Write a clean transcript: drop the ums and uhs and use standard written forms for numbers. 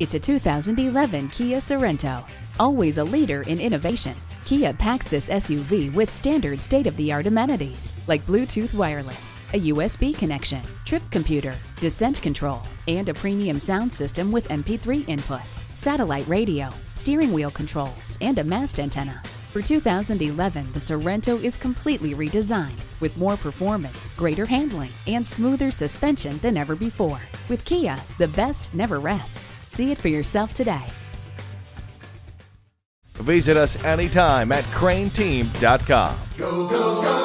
It's a 2011 Kia Sorento. Always a leader in innovation, Kia packs this SUV with standard state-of-the-art amenities like Bluetooth wireless, a USB connection, trip computer, descent control, and a premium sound system with MP3 input, satellite radio, steering wheel controls, and a mast antenna. For 2011, the Sorento is completely redesigned with more performance, greater handling, and smoother suspension than ever before. With Kia, the best never rests. See it for yourself today. Visit us anytime at crainteam.com. Go, go, go.